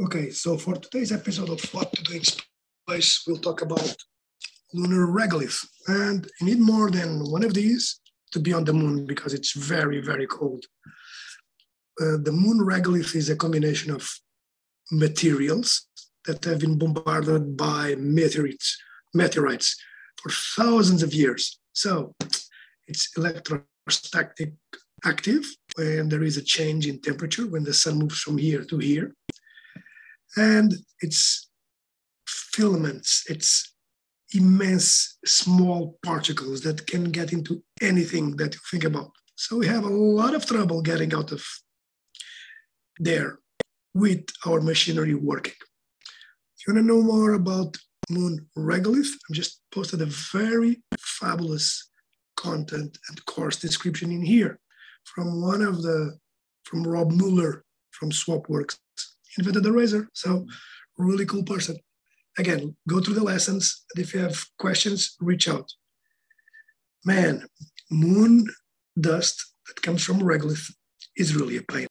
Okay, so for today's episode of What to Do in Space, we'll talk about lunar regolith. And you need more than one of these to be on the moon because it's very, very cold. The moon regolith is a combination of materials that have been bombarded by meteorites for thousands of years. So it's electrostatic active, and there is a change in temperature when the sun moves from here to here. And it's filaments, it's immense small particles that can get into anything that you think about. So we have a lot of trouble getting out of there with our machinery working. If you want to know more about moon regolith, I've just posted a very fabulous content and course description in here from Rob Mueller from Swapworks. Invented the razor, so really cool person. Again, go through the lessons, and if you have questions, reach out. Man, moon dust that comes from regolith is really a pain.